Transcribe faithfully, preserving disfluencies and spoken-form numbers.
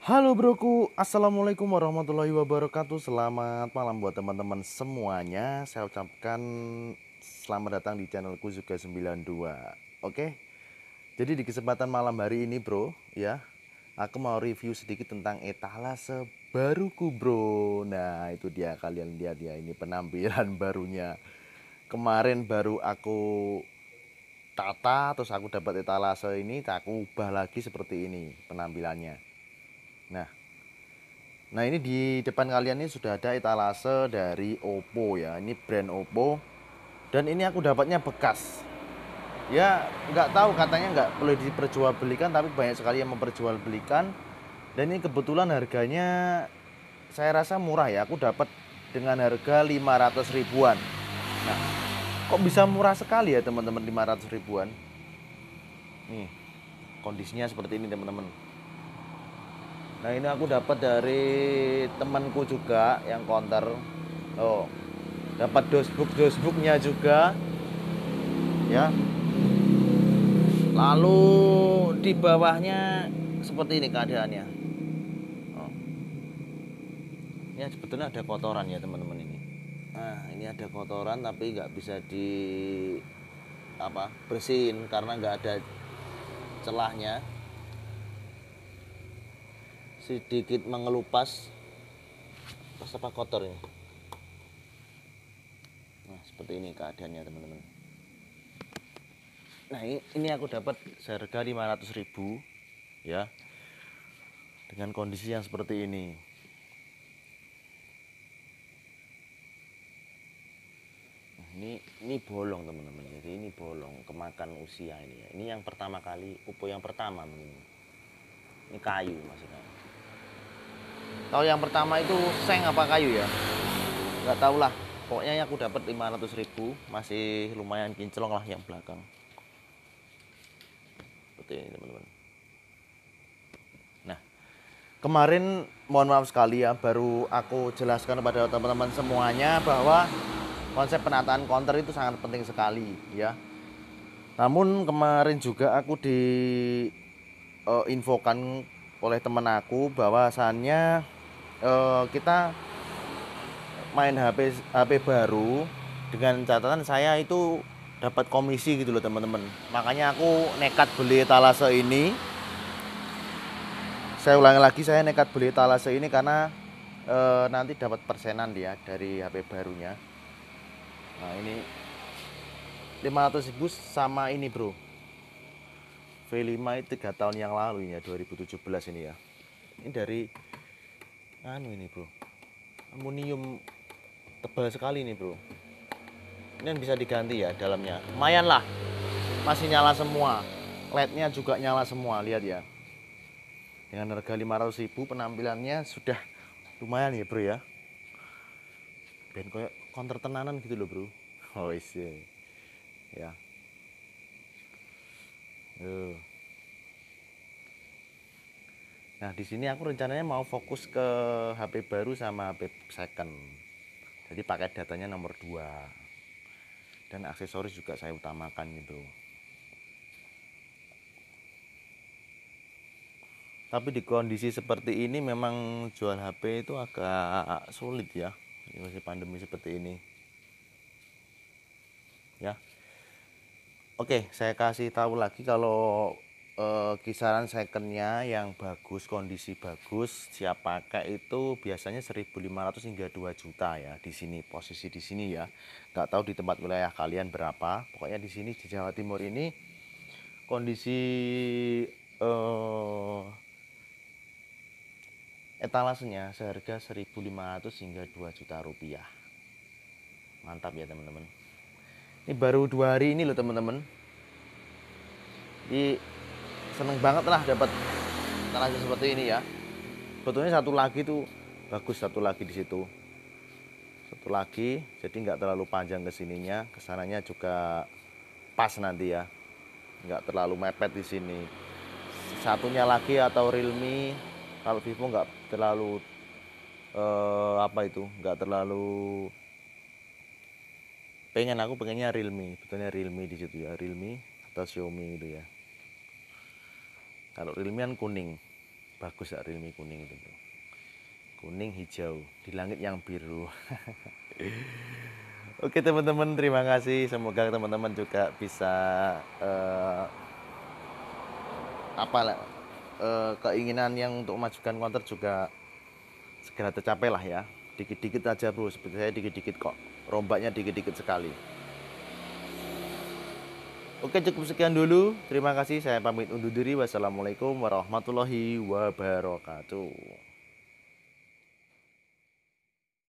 Halo broku, assalamualaikum warahmatullahi wabarakatuh. Selamat malam buat teman-teman semuanya. Saya ucapkan selamat datang di channelku Juga sembilan dua. Oke, jadi di kesempatan malam hari ini bro, ya, aku mau review sedikit tentang etalase baruku bro. Nah itu dia, kalian lihat ya, ini penampilan barunya. Kemarin baru aku tata, terus aku dapat etalase ini, aku ubah lagi seperti ini penampilannya. Nah, nah ini di depan kalian ini sudah ada etalase dari Oppo ya. Ini brand Oppo. Dan ini aku dapatnya bekas. Ya, nggak tahu, katanya nggak perlu diperjualbelikan, tapi banyak sekali yang memperjualbelikan. Dan ini kebetulan harganya saya rasa murah ya. Aku dapat dengan harga lima ratus ribuan. Nah, kok bisa murah sekali ya teman-teman, lima ratus ribuan. Nih, kondisinya seperti ini teman-teman. Nah ini aku dapat dari temanku juga yang konter. Oh, dapat dosbook dosbooknya juga, ya. Lalu di bawahnya seperti ini keadaannya. Oh. Ini sebetulnya ada kotoran ya teman-teman ini. Nah ini ada kotoran tapi nggak bisa di apa bersihin karena nggak ada celahnya. Sedikit mengelupas, pas apa kotor ini. Nah seperti ini keadaannya teman-teman. Nah ini aku dapat seharga lima ratus ribu ya, dengan kondisi yang seperti ini. Nah, ini ini bolong teman-teman, jadi ini bolong kemakan usia ini ya. Ini yang pertama kali, Oppo yang pertama ini. Ini kayu maksudnya. Kalau yang pertama itu seng apa kayu ya, nggak tahu lah. Pokoknya aku dapat lima ratus ribu, masih lumayan kinclong lah yang belakang. Seperti ini teman-teman. Nah, kemarin mohon maaf sekali ya, baru aku jelaskan kepada teman-teman semuanya bahwa konsep penataan counter itu sangat penting sekali ya. Namun kemarin juga aku di uh, infokan oleh teman aku bahwasannya eh, kita main H P H P baru dengan catatan saya itu dapat komisi gitu loh teman-teman. Makanya aku nekat beli etalase ini. Saya ulangi lagi, saya nekat beli etalase ini karena eh, nanti dapat persenan dia dari H P barunya. Nah ini lima ratus ribu sama ini bro. V lima itu tiga tahun yang lalu ya, dua ribu tujuh belas ini ya. Ini dari anu ini bro, aluminium tebal sekali ini bro. Ini bisa diganti ya dalamnya. Lumayan lah, masih nyala semua. L E D-nya juga nyala semua, lihat ya. Dengan harga lima ratus ribu penampilannya sudah lumayan ya bro ya. Ben kayak konter tenanan gitu loh bro. Oh isi ya. Nah di sini aku rencananya mau fokus ke H P baru sama H P second. Jadi pakai datanya nomor dua. Dan aksesoris juga saya utamakan nih bro. Tapi di kondisi seperti ini memang jual H P itu agak sulit ya. Ini masih pandemi seperti ini. Ya. Oke, saya kasih tahu lagi kalau e, kisaran secondnya yang bagus, kondisi bagus, siap pakai itu biasanya seribu lima ratus hingga dua juta ya. Di sini, posisi di sini ya. Nggak tahu di tempat wilayah kalian berapa. Pokoknya di sini, di Jawa Timur ini, kondisi e, etalasenya seharga seribu lima ratus hingga dua juta rupiah. Mantap ya teman-teman. Ini baru dua hari ini loh teman-teman. Ini seneng banget lah dapat etalase seperti ini ya. Betulnya satu lagi tuh bagus, satu lagi di situ, satu lagi. Jadi nggak terlalu panjang kesininya, kesananya juga pas nanti ya. Nggak terlalu mepet di sini. Satunya lagi atau Realme, kalau Vivo nggak terlalu eh, apa itu, nggak terlalu. Pengen aku pengennya Realme, betulnya Realme di situ ya, Realme atau Xiaomi itu ya. Kalau Realme kan kuning, Bagus ya Realme kuning itu, bro. Kuning hijau di langit yang biru. Oke teman-teman, terima kasih. Semoga teman-teman juga bisa uh, apa uh, keinginan yang untuk majukan counter juga segera tercapai lah ya. Dikit-dikit aja bro, seperti saya dikit-dikit kok, rombaknya dikit-dikit sekali. Oke, cukup sekian dulu. Terima kasih, saya pamit undur diri. Wassalamualaikum warahmatullahi wabarakatuh.